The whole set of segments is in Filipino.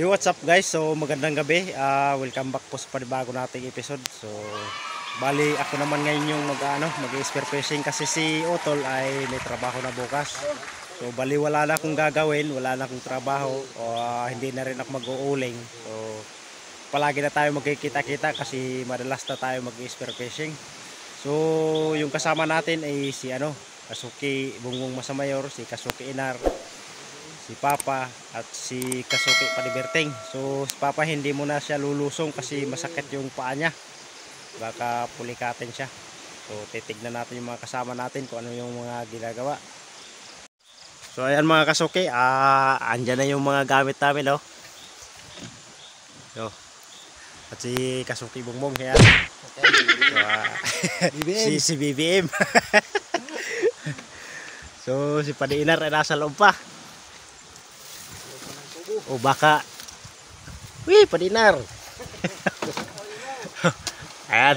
Yo, what's up guys? So magandang gabi, welcome back po sa panibago nating episode. So bali ako naman ngayon yung mag-spear fishing kasi si Otol ay may trabaho na bukas. So bali wala na akong gagawin, wala na akong trabaho, hindi na rin ako mag-uuling. So palagi na tayo magkikita-kita kasi madalas na tayo mag-spear fishing. So yung kasama natin ay si Kasuki Bungbong Masamayor, si Kasuki Inar, si Papa at si Kasuki Padiberteng. So si Papa hindi mo na siya lulusong kasi masakit yung paa niya, baka pulikatin siya. So titignan natin yung mga kasama natin kung ano yung mga ginagawa. So ayan mga Kasuki, andyan na yung mga gamit namin, oh. So, at si Kasuki Bungbong yan. So, si BBM. So si Padiinar ay nasa loob pa. O baka uy, Padinar. Ayan.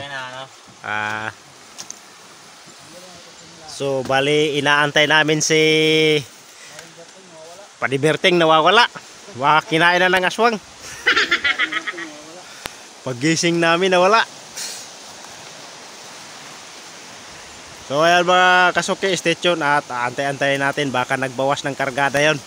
So bali inaantay namin si Padiberteng, nawawala. Baka kinain na ng aswang. Paggising namin nawala. So ayan mga Kasuki, stay tuned at antay-antayin natin, baka nagbawas ng kargada yon.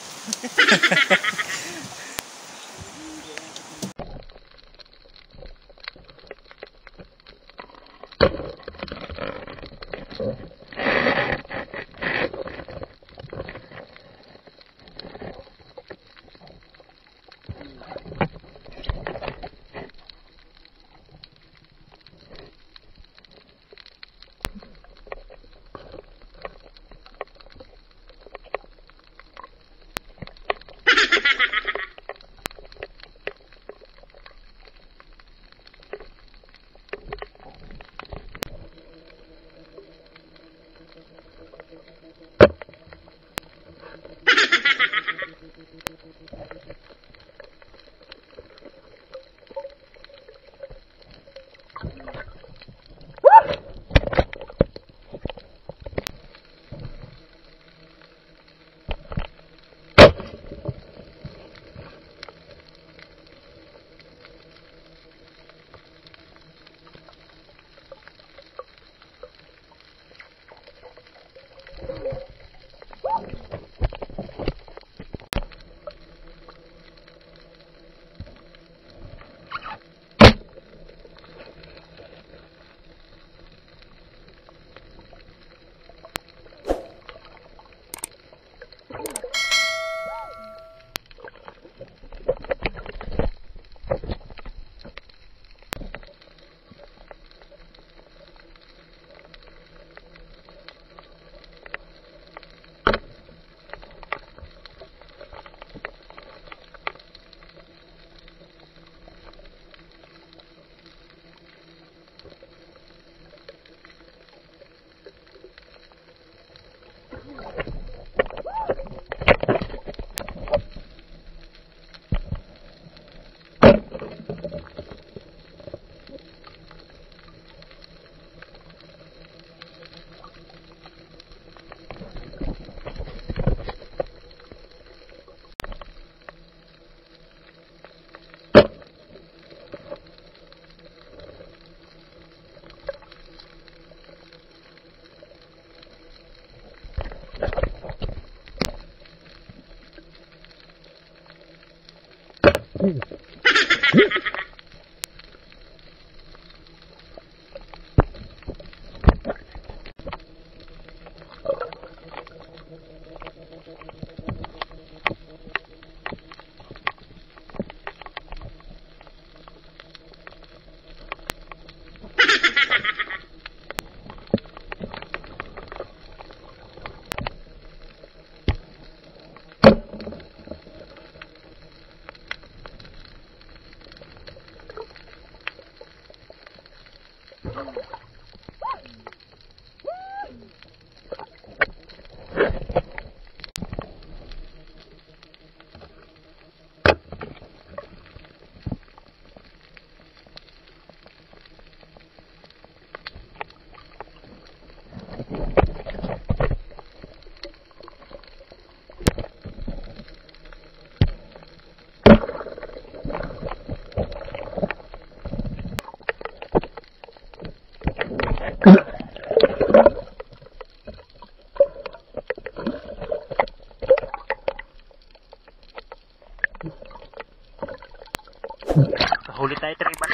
Hulit tayo ito ng iba.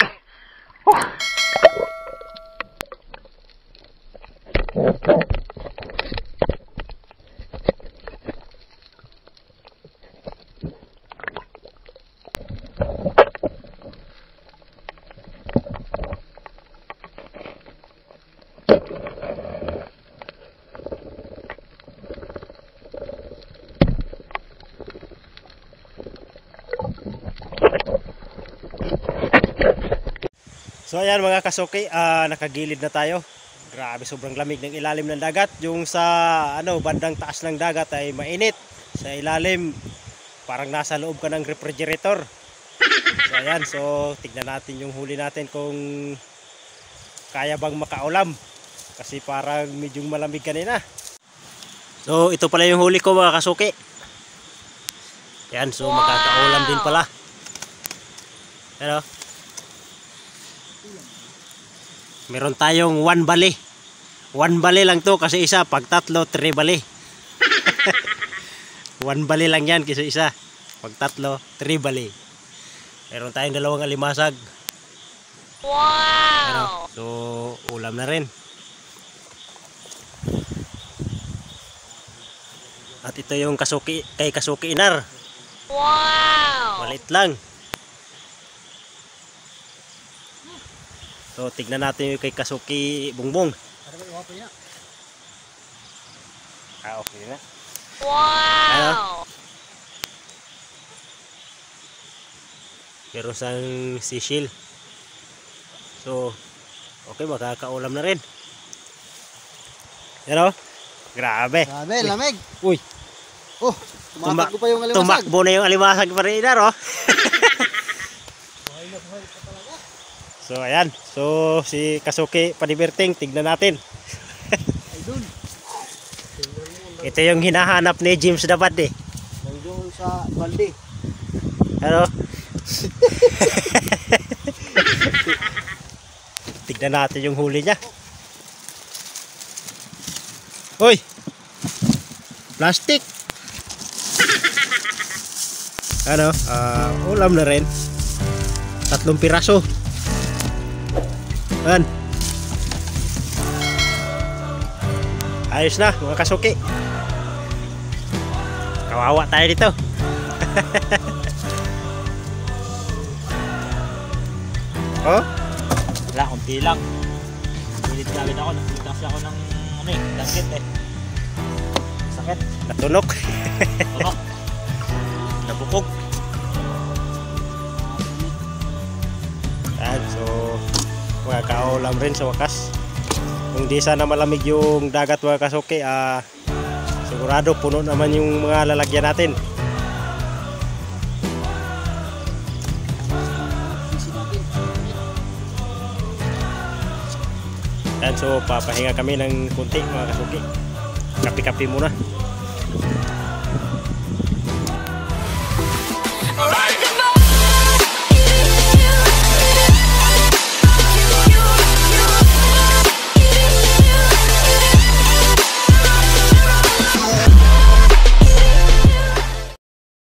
So ayan mga kasuki, nakagilid na tayo. Grabe, sobrang lamig ng ilalim ng dagat. Yung sa bandang taas ng dagat ay mainit. Sa ilalim, parang nasa loob ka ng refrigerator. So ayan, so tignan natin yung huli natin kung kaya bang makaulam. Kasi parang medyo malamig kanina. So ito pala yung huli ko mga kasuki. Ayan, so makakaulam din pala. Ayan o. Meron tayong 1 bali. 1 bali lang to kasi isa. Pag tatlo, 3 bali. 1 bali lang yan kasi isa. Pag tatlo, 3 bali. Meron tayong 2 alimasag. Wow! So, ulam na rin. At ito yung kasuki, kay Kasuki Inar. Wow! Malit lang. So, tignan natin yung kay Kasuki Bongbong. Okay na. Wow! Pero sang sisil. So, okay, makakaulam na rin. Ano? Grabe. Grabe, lamig. Uy. Oh, tumakbo pa yung alimasag. Tumakbo na yung alimasag pa rin, oh. So ayan, so si Kasuki Paniberting, tignan natin. Ito yung hinahanap ni James Dabad eh. Nandiyon sa balde. Ano? Tignan natin yung huli niya. Hoy! Plastic! Ano? Ulam na rin. 3 piraso. Ayan. Ayos na mga kasuki. Kawawa tayo dito. Oh? Wala, kunti lang. Gulit-galit ako. Nagulit kasi ako ng langkit eh. Sakit. Natunog. Tunok. Nabukog. Ayan, so makakaulam rin sa wakas. Kung di sana malamig yung dagat mga kasuki, sigurado puno naman yung mga lalagyan natin. And so papahinga kami ng kunti mga kasuki. Kapi-kapi muna.